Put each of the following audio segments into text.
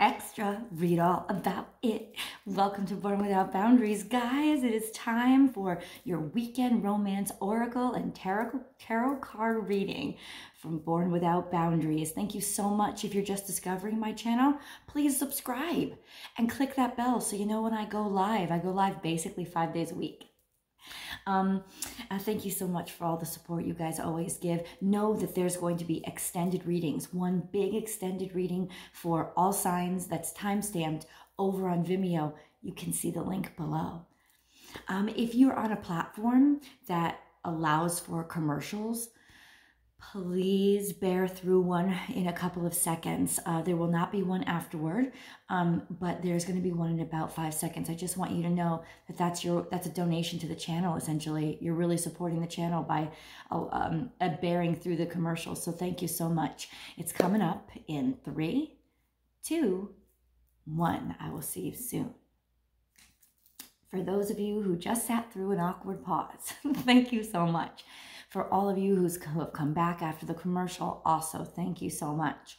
extra, read all about it. Welcome to Born Without Boundaries, guys. It is time for your weekend romance oracle and tarot card reading from Born Without Boundaries. Thank you so much. If you're just discovering my channel, please subscribe and click that bell so you know when I go live. I go live basically 5 days a week. Thank you so much for all the support you guys always give. Know that there's going to be extended readings, one big extended reading for all signs that's timestamped over on Vimeo. You can see the link below. If you're on a platform that allows for commercials, please bear through one in a couple of seconds. There will not be one afterward, but there's going to be one in about 5 seconds. I just want you to know that that's a donation to the channel, essentially. You're really supporting the channel by bearing through the commercials. So thank you so much. It's coming up in 3, 2, 1. I will see you soon. For those of you who just sat through an awkward pause, thank you so much. For all of you who have come back after the commercial, also, thank you so much.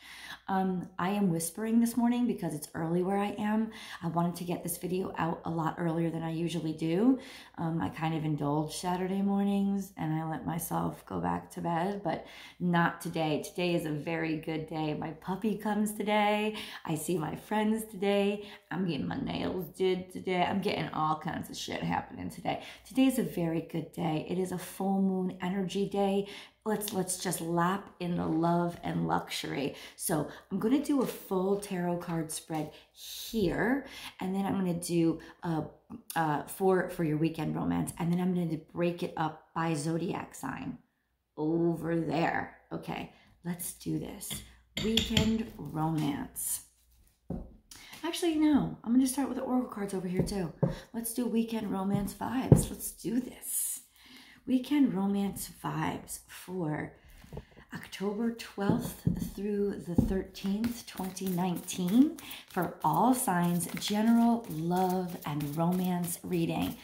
I am whispering this morning because it's early where I am. I wanted to get this video out a lot earlier than I usually do. I kind of indulge Saturday mornings and I let myself go back to bed, but not today. Today is a very good day. My puppy comes today. I see my friends today. I'm getting my nails did today. I'm getting all kinds of shit happening today. Today is a very good day. It is a full moon energy day. Let's just lap in the love and luxury. So I'm going to do a full tarot card spread here, and then I'm going to do for your weekend romance, and then I'm going to break it up by zodiac sign over there. Okay, let's do this. Weekend romance. Actually, no, I'm going to start with the oracle cards over here too. Let's do weekend romance vibes. Let's do this. Weekend romance vibes for October 12th through the 13th, 2019, for all signs, general love and romance reading.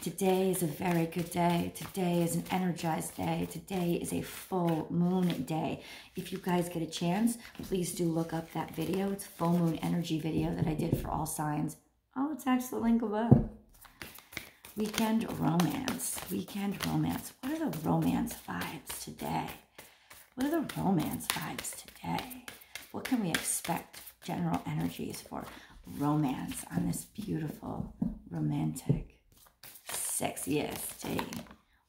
Today is a very good day. Today is an energized day. Today is a full moon day. If you guys get a chance, please do look up that video. It's a full moon energy video that I did for all signs. I'll attach the link above. Weekend romance, weekend romance. What are the romance vibes today? What are the romance vibes today? What can we expect general energies for romance on this beautiful, romantic, sexiest day?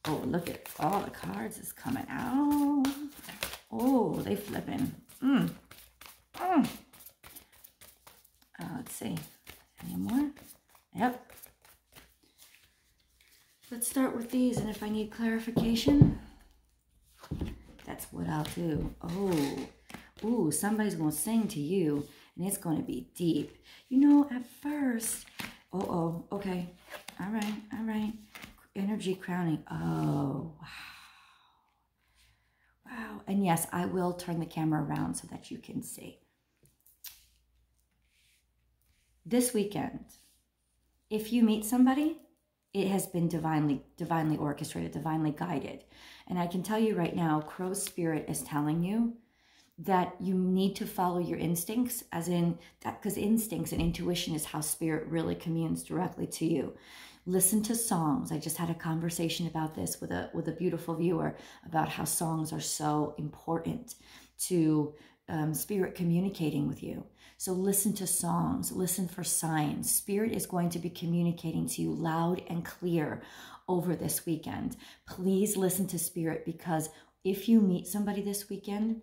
Oh, look at all the cards is coming out. Oh, they flipping. Let's see, any more? Yep. Let's start with these, and if I need clarification, that's what I'll do. Oh, ooh, somebody's going to sing to you, and it's going to be deep. You know, at first, oh, okay, all right, energy crowning, oh, wow, and yes, I will turn the camera around so that you can see. This weekend, if you meet somebody, it has been divinely orchestrated, divinely guided. And I can tell you right now, Crow Spirit is telling you that you need to follow your instincts, as in that, because instincts and intuition is how spirit really communes directly to you. Listen to songs. I just had a conversation about this with a beautiful viewer about how songs are so important to spirit communicating with you. So listen to songs, listen for signs. Spirit is going to be communicating to you loud and clear over this weekend. Please listen to spirit, because if you meet somebody this weekend,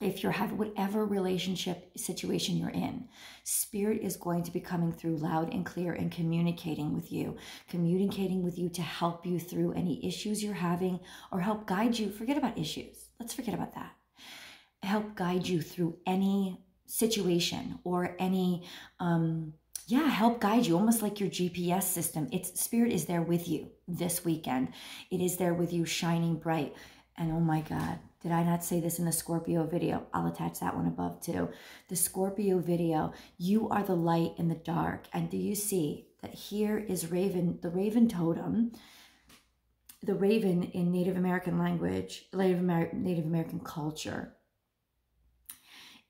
if you have whatever relationship situation you're in, spirit is going to be coming through loud and clear and communicating with you to help you through any issues you're having or help guide you. Forget about issues. Let's forget about that. Help guide you through any situation or any, help guide you, almost like your GPS system. Spirit is there with you this weekend. It is there with you, shining bright. And oh my God, did I not say this in the Scorpio video? I'll attach that one above too. The Scorpio video, you are the light in the dark. And do you see that here is Raven, the Raven totem? The Raven in Native American language, Native American culture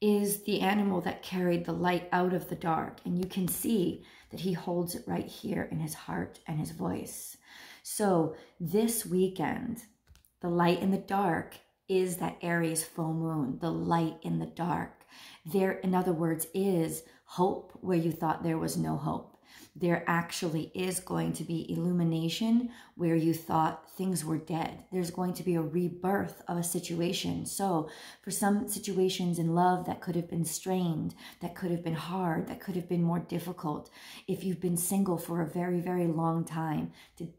is the animal that carried the light out of the dark. And you can see that he holds it right here in his heart and his voice. So this weekend, the light in the dark is that Aries full moon, the light in the dark. There, in other words, is hope where you thought there was no hope. There actually is going to be illumination where you thought things were dead. There's going to be a rebirth of a situation. So for some situations in love that could have been strained, that could have been hard, that could have been more difficult, if you've been single for a very, very long time,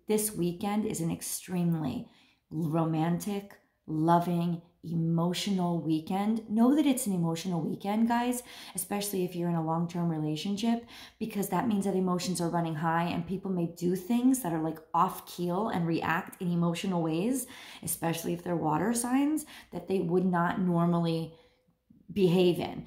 this weekend is an extremely romantic, loving, emotional weekend. Know that it's an emotional weekend, guys, especially if you're in a long-term relationship, because that means that emotions are running high and people may do things that are like off keel and react in emotional ways, especially if they're water signs, that they would not normally behave in.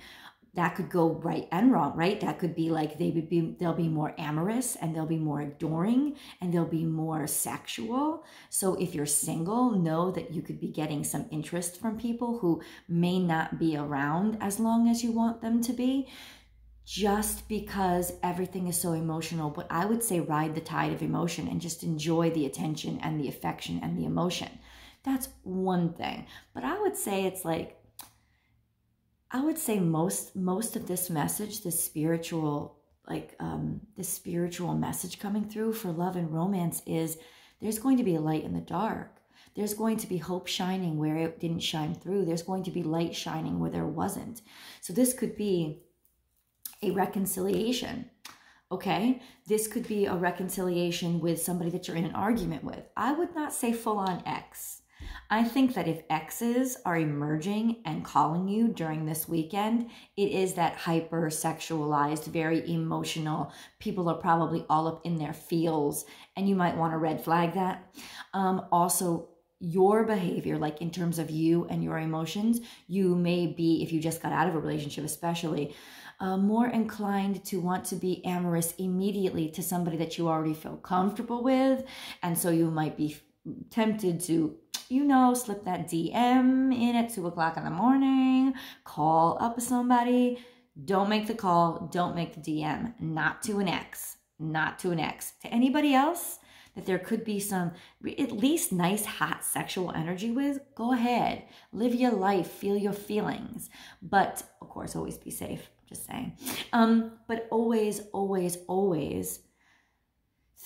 That could go right and wrong, right? That could be like they'll be more amorous, and they'll be more adoring, and they'll be more sexual. So if you're single, know that you could be getting some interest from people who may not be around as long as you want them to be, just because everything is so emotional. But I would say ride the tide of emotion and just enjoy the attention and the affection and the emotion. That's one thing. But I would say it's like, I would say most of this message, this spiritual, message coming through for love and romance is there's going to be a light in the dark. There's going to be hope shining where it didn't shine through. There's going to be light shining where there wasn't. So this could be a reconciliation. Okay, this could be a reconciliation with somebody that you're in an argument with. I would not say full on ex. I think that if exes are emerging and calling you during this weekend, it is that hyper-sexualized, very emotional, people are probably all up in their feels, and you might want to red flag that. Also, your behavior, like in terms of you and your emotions, you may be, if you just got out of a relationship especially, more inclined to want to be amorous immediately to somebody that you already feel comfortable with, and so you might be tempted to, you know, slip that DM in at 2 o'clock in the morning, call up somebody. Don't make the call, don't make the DM, not to an ex, not to an ex. To anybody else that there could be some at least nice, hot sexual energy with, go ahead, live your life, feel your feelings. But of course, always be safe, just saying. But always, always, always,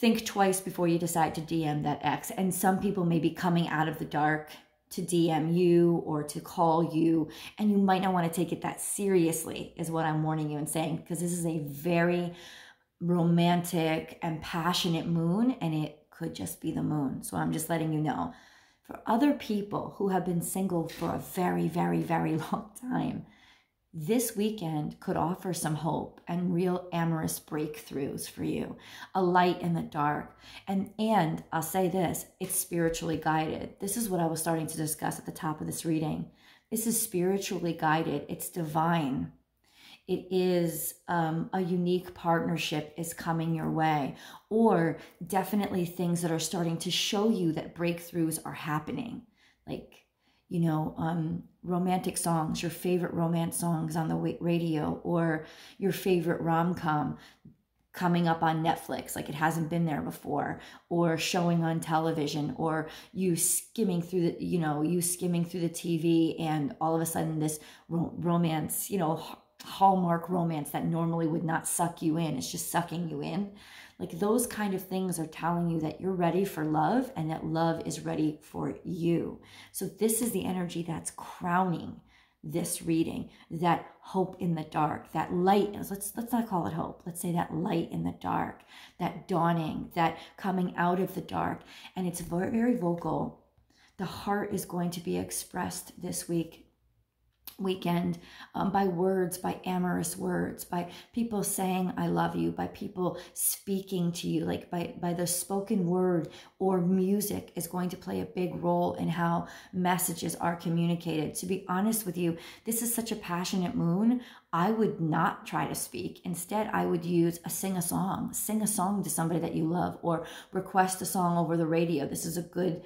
think twice before you decide to DM that ex. And some people may be coming out of the dark to DM you or to call you, and you might not want to take it that seriously is what I'm warning you and saying, because this is a very romantic and passionate moon, and it could just be the moon. So I'm just letting you know. For other people who have been single for a very, very, very long time, this weekend could offer some hope and real amorous breakthroughs for you, a light in the dark. And I'll say this, it's spiritually guided. This is what I was starting to discuss at the top of this reading. This is spiritually guided. It's divine. It is a unique partnership is coming your way, or definitely things that are starting to show you that breakthroughs are happening. Like, you know, romantic songs, your favorite romance songs on the radio, or your favorite rom-com coming up on Netflix, like it hasn't been there before, or showing on television, or you skimming through the, you know, you skimming through the TV, and all of a sudden this romance, you know, Hallmark romance that normally would not suck you in, it's just sucking you in. Like those kind of things are telling you that you're ready for love and that love is ready for you. So this is the energy that's crowning this reading, that hope in the dark, that light. Let's not call it hope. Let's say that light in the dark, that dawning, that coming out of the dark. And it's very, very vocal. The heart is going to be expressed this weekend by words, by amorous words, by people saying I love you, by people speaking to you, like by the spoken word, or music is going to play a big role in how messages are communicated. To be honest with you, this is such a passionate moon. I would not try to speak. Instead, I would use a sing a song to somebody that you love, or request a song over the radio. This is a good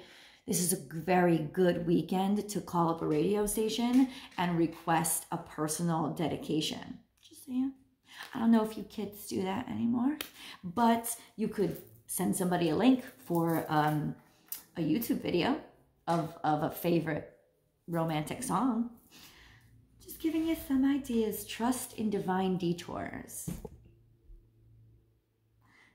This is a very good weekend to call up a radio station and request a personal dedication. Just saying. I don't know if you kids do that anymore, but you could send somebody a link for a YouTube video of a favorite romantic song. Just giving you some ideas. Trust in divine detours.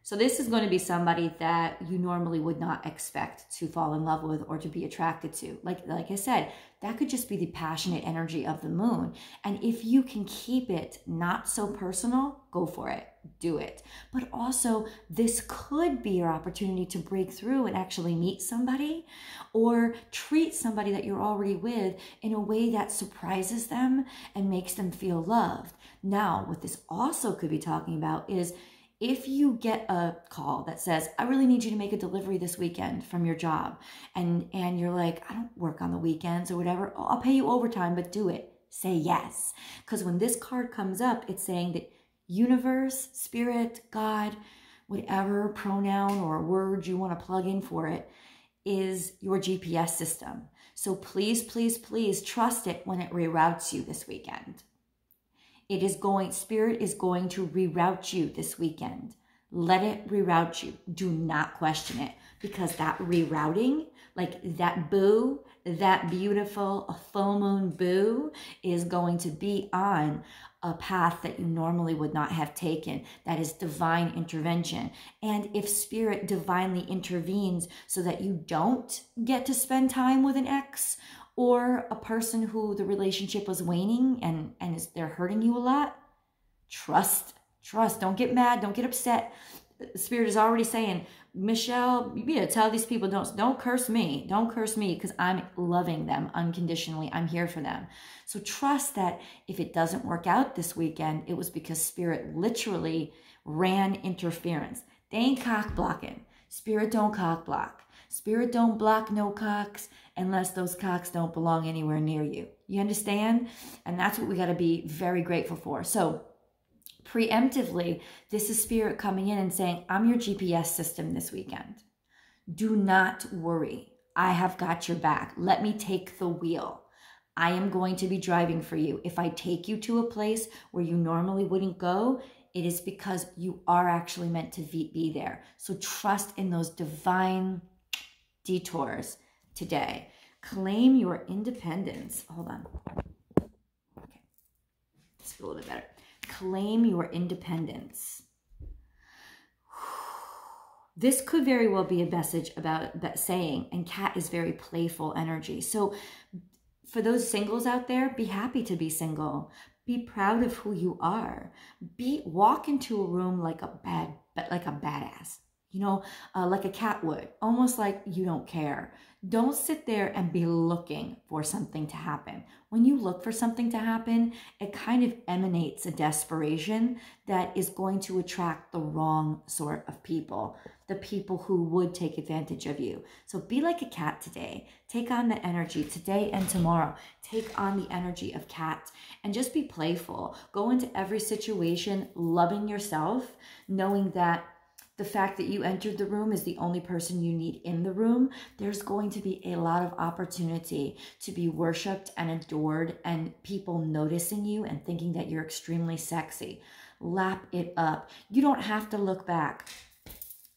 So this is going to be somebody that you normally would not expect to fall in love with or to be attracted to. Like I said, that could just be the passionate energy of the moon. And if you can keep it not so personal, go for it. Do it. But also, this could be your opportunity to break through and actually meet somebody or treat somebody that you're already with in a way that surprises them and makes them feel loved. Now, what this also could be talking about is, if you get a call that says, I really need you to make a delivery this weekend from your job, and you're like, I don't work on the weekends or whatever, oh, I'll pay you overtime, but do it. Say yes. Because when this card comes up, it's saying that universe, spirit, God, whatever pronoun or word you want to plug in for it, is your GPS system. So please, please, please trust it when it reroutes you this weekend. It is going, spirit is going to reroute you this weekend. Let it reroute you. Do not question it, because that rerouting, like that boo, that beautiful full moon boo, is going to be on a path that you normally would not have taken. That is divine intervention. And if spirit divinely intervenes so that you don't get to spend time with an ex, or a person who the relationship was waning and they're hurting you a lot, trust. Don't get mad. Don't get upset. Spirit is already saying, Michelle, you better tell these people, don't curse me. Don't curse me, because I'm loving them unconditionally. I'm here for them. So trust that if it doesn't work out this weekend, it was because spirit literally ran interference. They ain't cock blocking. Spirit don't cock block. Spirit don't block no cocks unless those cocks don't belong anywhere near you. You understand? And that's what we got to be very grateful for. So preemptively, this is spirit coming in and saying, I'm your GPS system this weekend. Do not worry. I have got your back. Let me take the wheel. I am going to be driving for you. If I take you to a place where you normally wouldn't go, it is because you are actually meant to be there. So trust in those divine detours today. Claim your independence. Hold on. Okay. Let's feel a little bit better. Claim your independence. This could very well be a message about saying, and Cat is very playful energy. So for those singles out there, be happy to be single. Be proud of who you are. Walk into a room like a badass. You know, like a cat would, almost like you don't care. Don't sit there and be looking for something to happen. When you look for something to happen, it kind of emanates a desperation that is going to attract the wrong sort of people, the people who would take advantage of you. So be like a cat today. Take on the energy today and tomorrow. Take on the energy of Cat and just be playful. Go into every situation loving yourself, knowing that the fact that you entered the room is the only person you need in the room. There's going to be a lot of opportunity to be worshipped and adored, and people noticing you and thinking that you're extremely sexy. Lap it up. You don't have to look back.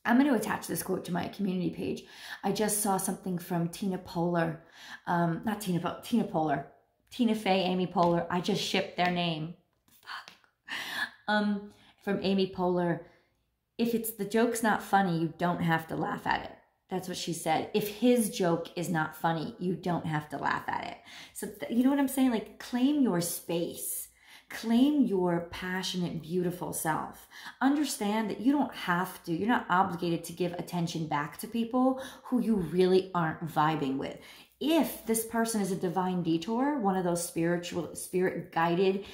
I'm going to attach this quote to my community page. I just saw something from Tina Poehler. Tina Fey, Amy Poehler. I just shipped their name. Fuck. From Amy Poehler. If it's the joke's not funny, you don't have to laugh at it. That's what she said. If his joke is not funny, you don't have to laugh at it. So you know what I'm saying? Like, claim your space. Claim your passionate, beautiful self. Understand that you don't have to. You're not obligated to give attention back to people who you really aren't vibing with. If this person is a divine detour, one of those spirit-guided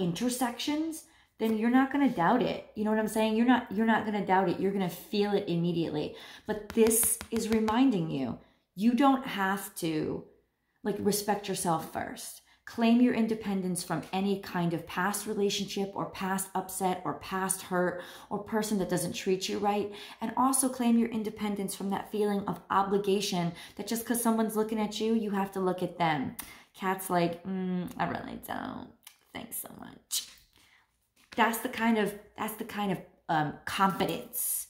intersections, then you're not going to doubt it. You know what I'm saying? You're not going to doubt it. You're going to feel it immediately. But this is reminding you, you don't have to, like, respect yourself first. Claim your independence from any kind of past relationship or past upset or past hurt or person that doesn't treat you right. And also claim your independence from that feeling of obligation that just because someone's looking at you, you have to look at them. Cat's like, I really don't. Thanks so much. That's the kind of confidence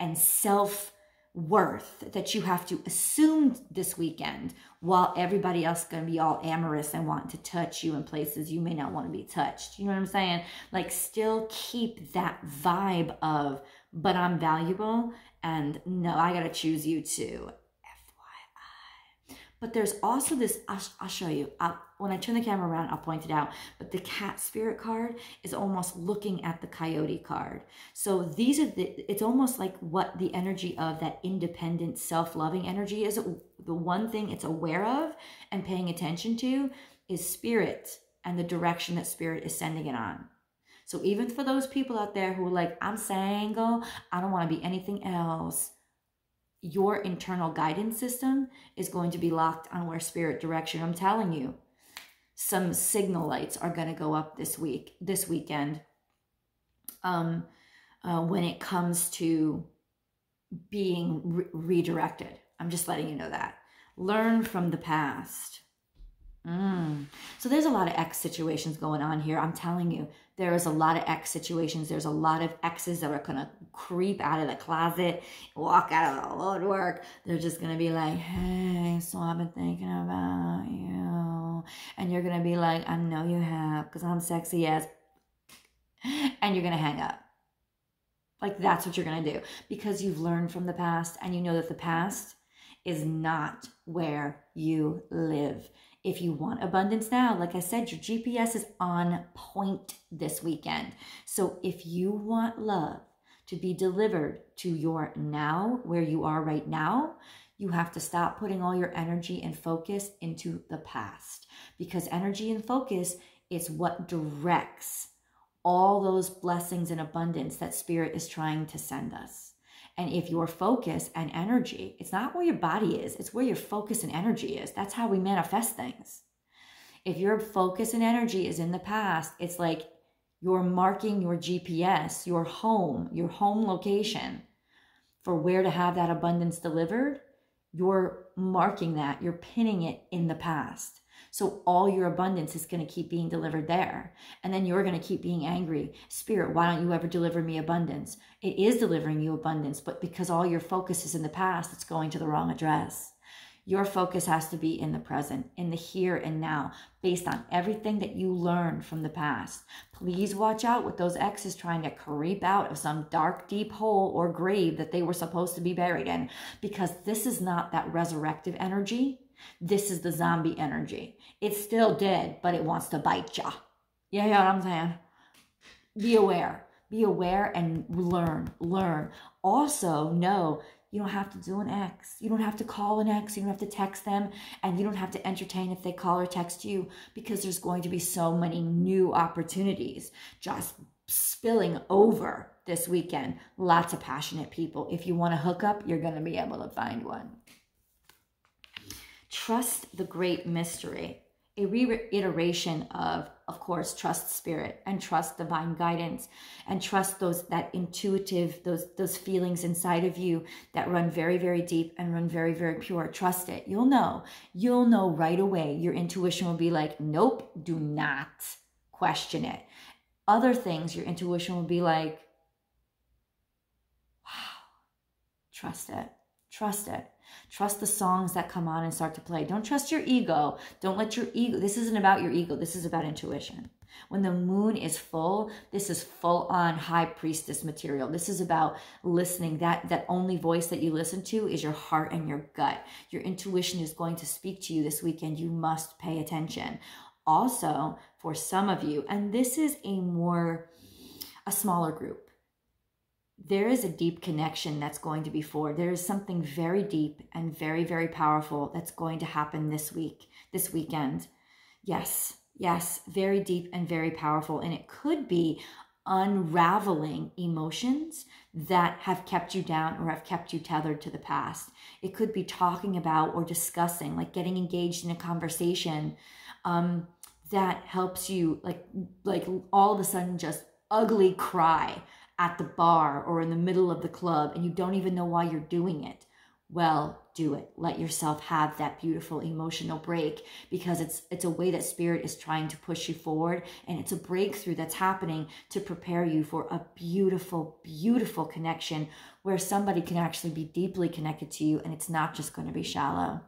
and self-worth that you have to assume this weekend, while everybody else is going to be all amorous and want to touch you in places you may not want to be touched. You know what I'm saying? Like, still keep that vibe of, but I'm valuable, and no, I got to choose you too. FYI. But there's also this, I'll show you. When I turn the camera around, I'll point it out. But the cat spirit card is almost looking at the coyote card. So these are the, it's almost like what the energy of that independent, self-loving energy is. The one thing it's aware of and paying attention to is spirit and the direction that spirit is sending it on. So even for those people out there who are like, I'm single, I don't want to be anything else, your internal guidance system is going to be locked on where spirit direction. I'm telling you. Some signal lights are going to go up this weekend, when it comes to being redirected. I'm just letting you know that. Learn from the past. So there's a lot of X situations going on here. I'm telling you, there is a lot of X situations. There's a lot of X's that are going to creep out of the closet, walk out of the woodwork. They're just going to be like, hey, so I've been thinking about you. And you're going to be like, I know you have, because I'm sexy as. And you're going to hang up. Like, that's what you're going to do. Because you've learned from the past, and you know that the past is not where you live. If you want abundance now, like I said, your GPS is on point this weekend. So if you want love to be delivered to your now, where you are right now, you have to stop putting all your energy and focus into the past, because energy and focus is what directs all those blessings and abundance that spirit is trying to send us. And if your focus and energy, it's not where your body is, it's where your focus and energy is. That's how we manifest things. If your focus and energy is in the past, it's like you're marking your GPS, your home location for where to have that abundance delivered. You're marking that, you're pinning it in the past. So all your abundance is going to keep being delivered there. And then you're going to keep being angry. Spirit, why don't you ever deliver me abundance? It is delivering you abundance, but because all your focus is in the past, it's going to the wrong address. Your focus has to be in the present, in the here and now, based on everything that you learned from the past. Please watch out with those exes trying to creep out of some dark, deep hole or grave that they were supposed to be buried in, because this is not that resurrective energy. This is the zombie energy. It's still dead, but it wants to bite ya. You know what I'm saying? Be aware. Be aware and learn. Learn. Also, know you don't have to do an ex. You don't have to call an ex. You don't have to text them. And you don't have to entertain if they call or text you, because there's going to be so many new opportunities just spilling over this weekend. Lots of passionate people. If you want to hook up, you're going to be able to find one. Trust the great mystery, a reiteration of course, trust spirit and trust divine guidance and trust those intuitive feelings inside of you that run very, very deep and run very, very pure. Trust it. You'll know right away. Your intuition will be like, nope, do not question it. Other things, your intuition will be like, wow, trust it. Trust it. Trust the songs that come on and start to play. Don't trust your ego. Don't let your ego. This isn't about your ego. This is about intuition. When the moon is full, this is full on high priestess material. This is about listening. That only voice that you listen to is your heart and your gut. Your intuition is going to speak to you this weekend. You must pay attention. Also, for some of you, and this is a smaller group, there is a deep connection that's going to be formed. There is something very deep and very, very powerful that's going to happen this weekend. Yes, very deep and very powerful. And it could be unraveling emotions that have kept you down or have kept you tethered to the past. It could be talking about or discussing, like getting engaged in a conversation that helps you like all of a sudden just ugly cry at the bar or in the middle of the club and you don't even know why you're doing it. Well, do it. Let yourself have that beautiful emotional break, because it's a way that spirit is trying to push you forward, and it's a breakthrough that's happening to prepare you for a beautiful, beautiful connection where somebody can actually be deeply connected to you and it's not just going to be shallow.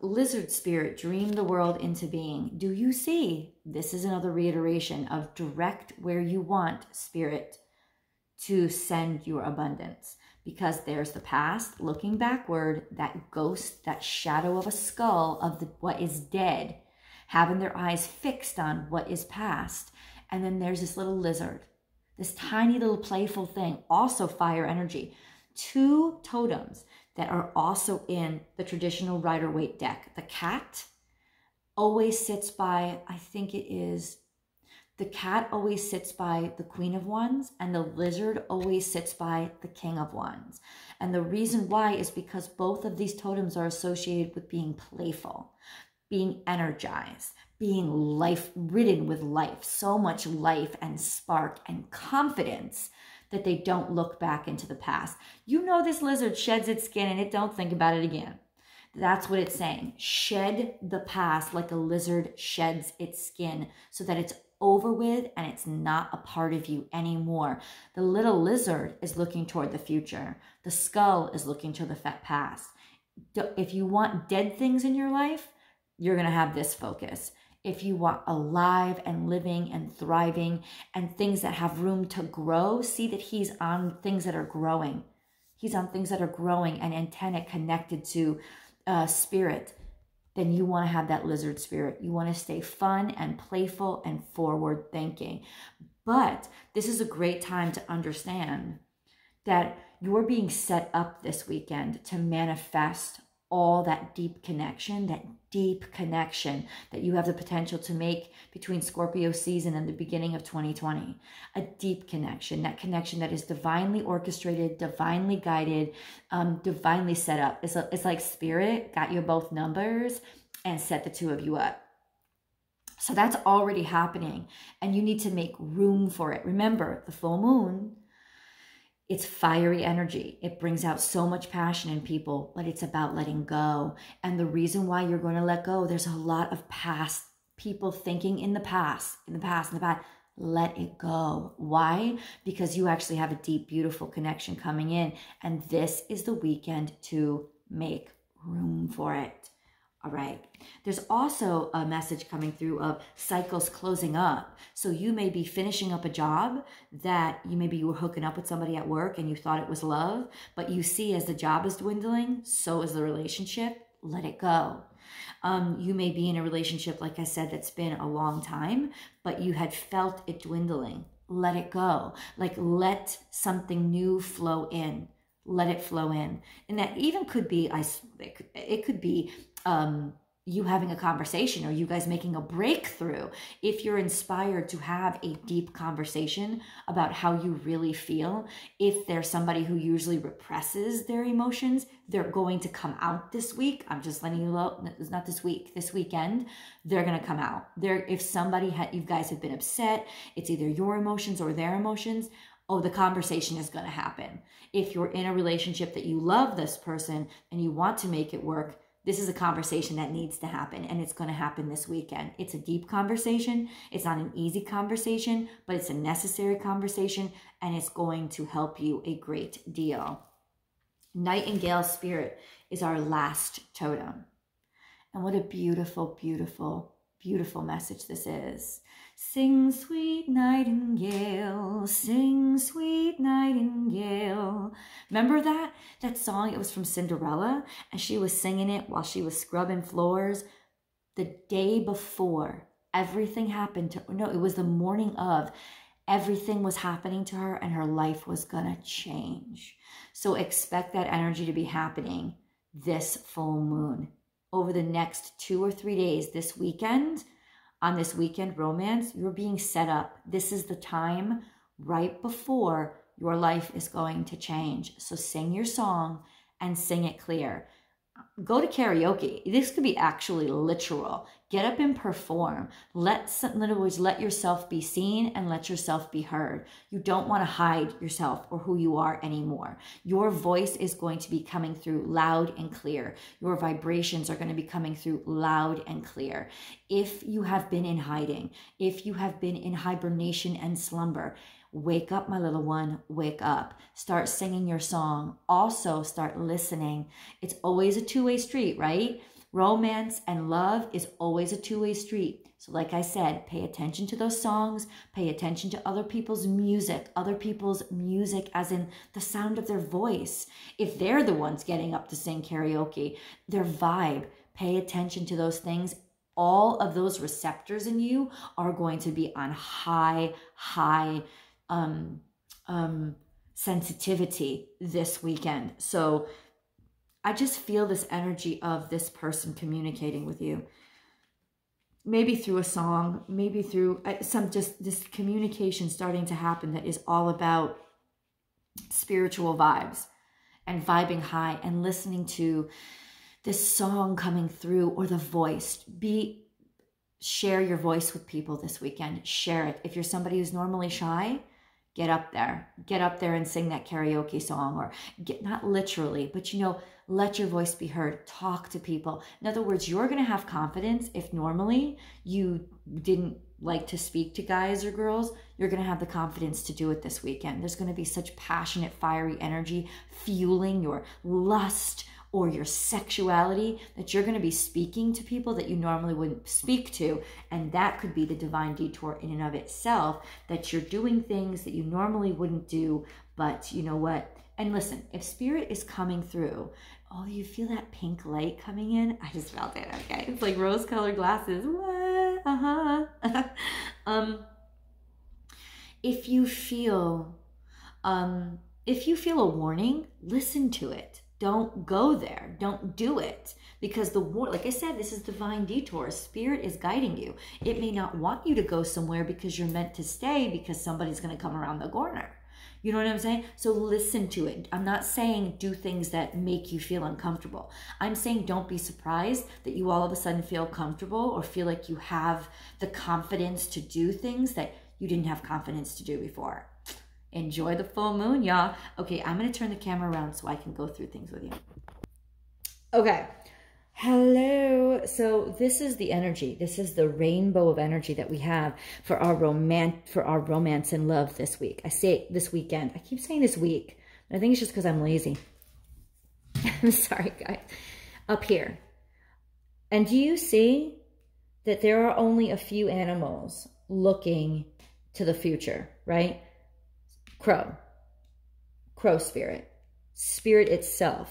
Lizard spirit, dream the world into being. Do you see? This is another reiteration of direct where you want spirit to send your abundance, because there's the past looking backward, that ghost, that shadow of a skull of what is dead, having their eyes fixed on what is past. And then there's this little lizard, this tiny little playful thing, also fire energy. Two totems that are also in the traditional Rider-Waite deck. The cat always sits by, I think it is, the cat always sits by the Queen of Wands, and the lizard always sits by the King of Wands. And the reason why is because both of these totems are associated with being playful, being energized, being life, ridden with life, so much life and spark and confidence that they don't look back into the past. You know, this lizard sheds its skin and it don't think about it again. That's what it's saying. Shed the past like a lizard sheds its skin, so that it's over with and it's not a part of you anymore. The little lizard is looking toward the future. The skull is looking to the past. If you want dead things in your life, you're going to have this focus. If you want alive and living and thriving and things that have room to grow, see that he's on things that are growing. He's on things that are growing and antenna connected to spirit. Then you want to have that lizard spirit. You want to stay fun and playful and forward thinking. But this is a great time to understand that you're being set up this weekend to manifest all that deep connection that you have the potential to make between Scorpio season and the beginning of 2020. A deep connection that is divinely orchestrated, divinely guided, divinely set up. It's like spirit got you both numbers and set the two of you up. So that's already happening, and you need to make room for it. Remember, the full moon, it's fiery energy. It brings out so much passion in people, but it's about letting go. And the reason why you're going to let go, there's a lot of past people thinking in the past. Let it go. Why? Because you actually have a deep, beautiful connection coming in. And this is the weekend to make room for it. All right. There's also a message coming through of cycles closing up. So you may be finishing up a job that you were hooking up with somebody at work and you thought it was love, but you see as the job is dwindling, so is the relationship. Let it go. You may be in a relationship, like I said, that's been a long time, but you had felt it dwindling. Let it go. Like, let something new flow in. Let it flow in. And that even could be, you having a conversation, or you guys making a breakthrough. If you're inspired to have a deep conversation about how you really feel, if there's somebody who usually represses their emotions, they're going to come out this week. I'm just letting you know, not this week, this weekend, they're going to come out. If somebody you guys have been upset, it's either your emotions or their emotions. Oh, the conversation is going to happen. If you're in a relationship that you love this person and you want to make it work, this is a conversation that needs to happen, and it's going to happen this weekend. It's a deep conversation. It's not an easy conversation, but it's a necessary conversation, and it's going to help you a great deal. Nightingale spirit is our last totem. And what a beautiful, beautiful, beautiful message this is. Sing, sweet nightingale, sing, sweet nightingale. Remember that song? It was from Cinderella, and she was singing it while she was scrubbing floors the day before everything happened to her. No, it was the morning of. Everything was happening to her, and her life was gonna change. So expect that energy to be happening this full moon. Over the next 2 or 3 days this weekend, on this weekend romance, you're being set up. This is the time right before your life is going to change. So sing your song and sing it clear. Go to karaoke. This could be actually literal. Get up and perform. In other words, let yourself be seen and let yourself be heard. You don't want to hide yourself or who you are anymore. Your voice is going to be coming through loud and clear. Your vibrations are going to be coming through loud and clear. If you have been in hiding, if you have been in hibernation and slumber, wake up, my little one, wake up. Start singing your song. Also start listening. It's always a two-way street, right? Romance and love is always a two-way street. So like I said, pay attention to those songs, pay attention to other people's music as in the sound of their voice. If they're the ones getting up to sing karaoke, their vibe, pay attention to those things. All of those receptors in you are going to be on high sensitivity this weekend. So I just feel this energy of this person communicating with you, maybe through a song, maybe through some, just this communication starting to happen that is all about spiritual vibes and vibing high and listening to this song coming through or the voice. Share your voice with people this weekend. Share it. If you're somebody who's normally shy, get up there. Get up there and sing that karaoke song, or not literally, but you know, let your voice be heard. Talk to people. In other words, you're going to have confidence. If normally you didn't like to speak to guys or girls, you're going to have the confidence to do it this weekend. There's going to be such passionate, fiery energy fueling your lust or your sexuality that you're going to be speaking to people that you normally wouldn't speak to. And that could be the divine detour in and of itself, that you're doing things that you normally wouldn't do. But you know what? And listen, if spirit is coming through, oh, you feel that pink light coming in? I just felt it, okay? It's like rose-colored glasses. What? Uh-huh. If you feel a warning, listen to it. Don't go there. Don't do it. Because like I said, this is divine detour. Spirit is guiding you. It may not want you to go somewhere because you're meant to stay, because somebody's going to come around the corner. You know what I'm saying? So listen to it. I'm not saying do things that make you feel uncomfortable. I'm saying don't be surprised that you all of a sudden feel comfortable or feel like you have the confidence to do things that you didn't have confidence to do before. Enjoy the full moon, y'all. Okay, I'm going to turn the camera around so I can go through things with you. Okay. Hello. So this is the energy. This is the rainbow of energy that we have for our romance and love this week. I say it this weekend. I keep saying this week. I think it's just because I'm lazy. I'm sorry, guys. Up here. And do you see that there are only a few animals looking to the future, right? Crow spirit. Spirit itself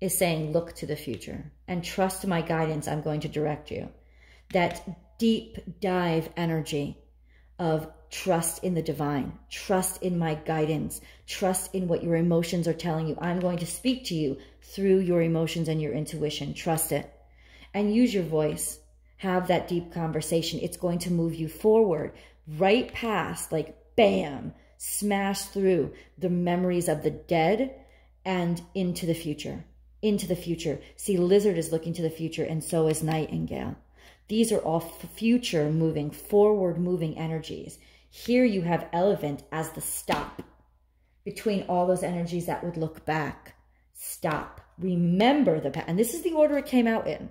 is saying, look to the future and trust my guidance. I'm going to direct you. That deep dive energy of trust in the divine, trust in my guidance, trust in what your emotions are telling you. I'm going to speak to you through your emotions and your intuition. Trust it and use your voice. Have that deep conversation. It's going to move you forward, right past, like bam, smash through the memories of the dead and into the future, See, lizard is looking to the future, and so is nightingale. These are all future moving, forward moving energies. Here you have elephant as the stop between all those energies that would look back. Stop. Remember the past. And this is the order it came out in.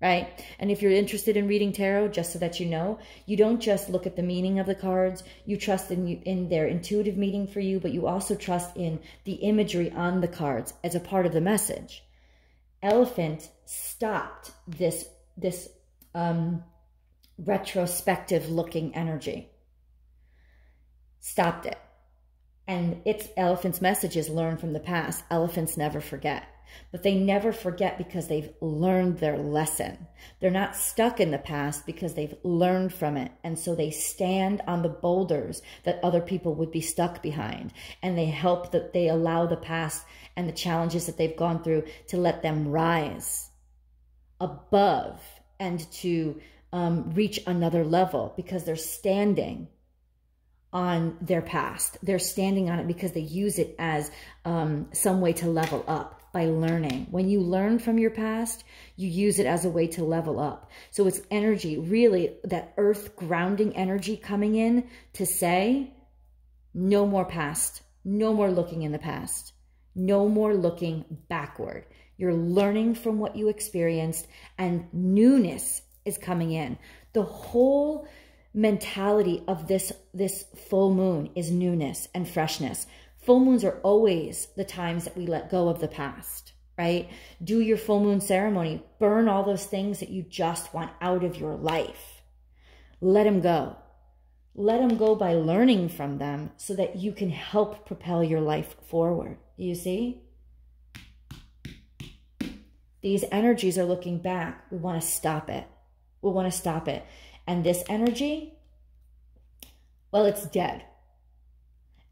Right? And if you're interested in reading tarot, just so that you know, you don't just look at the meaning of the cards. You trust in their intuitive meaning for you, but you also trust in the imagery on the cards as a part of the message. Elephant stopped this retrospective looking energy. Stopped it. And it's elephant's message is learn from the past. Elephants never forget. But they never forget because they've learned their lesson. They're not stuck in the past because they've learned from it. And so they stand on the boulders that other people would be stuck behind. And they help that they allow the past and the challenges that they've gone through to let them rise above and to reach another level because they're standing on their past. They're standing on it because they use it as some way to level up by learning. When you learn from your past, you use it as a way to level up. So it's energy, really, that earth grounding energy coming in to say, no more past, no more looking in the past, no more looking backward. You're learning from what you experienced, and newness is coming in. The whole mentality of this full moon is newness and freshness. Full moons are always the times that we let go of the past, right? Do your full moon ceremony. Burn all those things that you just want out of your life. Let them go. Let them go by learning from them so that you can help propel your life forward. Do you see? These energies are looking back. We want to stop it. We want to stop it. And this energy, well, it's dead.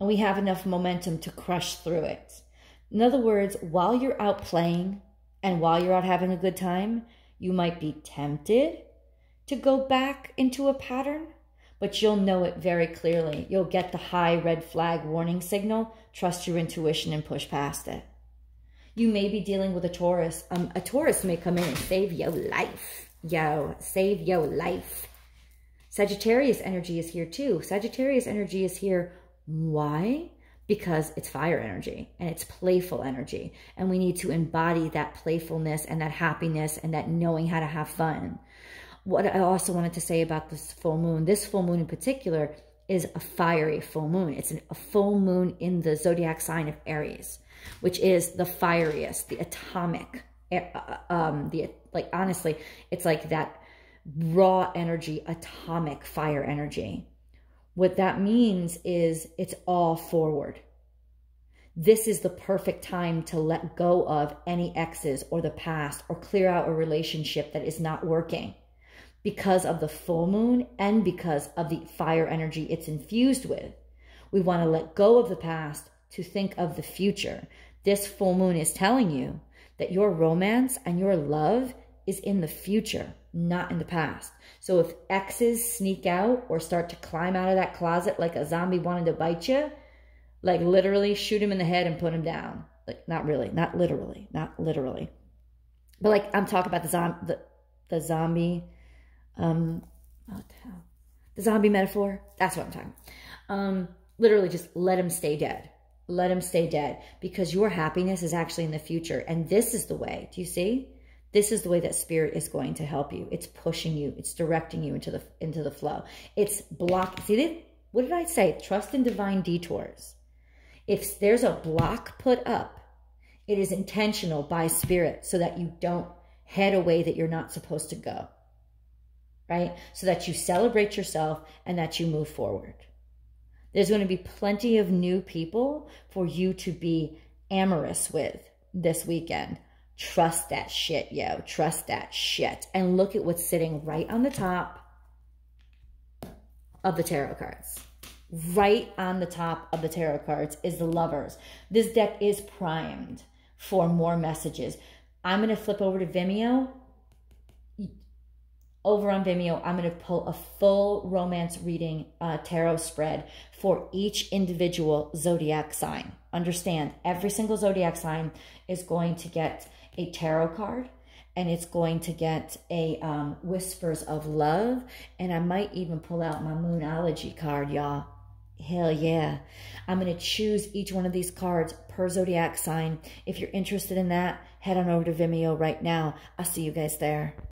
And we have enough momentum to crush through it. In other words, while you're out playing and while you're out having a good time, you might be tempted to go back into a pattern, but you'll know it very clearly. You'll get the high red flag warning signal. Trust your intuition and push past it. You may be dealing with a Taurus. A Taurus may come in and save your life. Yo, save your life. Sagittarius energy is here too. Sagittarius energy is here. Why? Because it's fire energy and it's playful energy. And we need to embody that playfulness and that happiness and that knowing how to have fun. What I also wanted to say about this full moon in particular is a fiery full moon. It's a full moon in the zodiac sign of Aries, which is the fieriest, the atomic, like, honestly, it's like that raw energy, atomic fire energy. What that means is it's all forward. This is the perfect time to let go of any exes or the past or clear out a relationship that is not working because of the full moon and because of the fire energy it's infused with. We want to let go of the past to think of the future. This full moon is telling you that your romance and your love is in the future, not in the past. So if exes sneak out or start to climb out of that closet like a zombie wanting to bite you, like literally shoot him in the head and put him down. Like, not really, not literally, not literally. But like, I'm talking about the zombie metaphor. That's what I'm talking about. Literally just let him stay dead. Let him stay dead, because your happiness is actually in the future. And this is the way, do you see? This is the way that spirit is going to help you. It's pushing you. It's directing you into the flow. It's block. See, what did I say? Trust in divine detours. If there's a block put up, it is intentional by spirit so that you don't head away that you're not supposed to go, right? So that you celebrate yourself and that you move forward. There's going to be plenty of new people for you to be amorous with this weekend. Trust that shit, yo. Trust that shit. And look at what's sitting right on the top of the tarot cards. Right on the top of the tarot cards is the Lovers. This deck is primed for more messages. I'm going to flip over to Vimeo. Over on Vimeo, I'm going to pull a full romance reading tarot spread for each individual zodiac sign. Understand, every single zodiac sign is going to get a tarot card, and it's going to get a Whispers of Love, and I might even pull out my Moonology card, y'all. Hell yeah. I'm going to choose each one of these cards per zodiac sign. If you're interested in that, head on over to Vimeo right now. I'll see you guys there.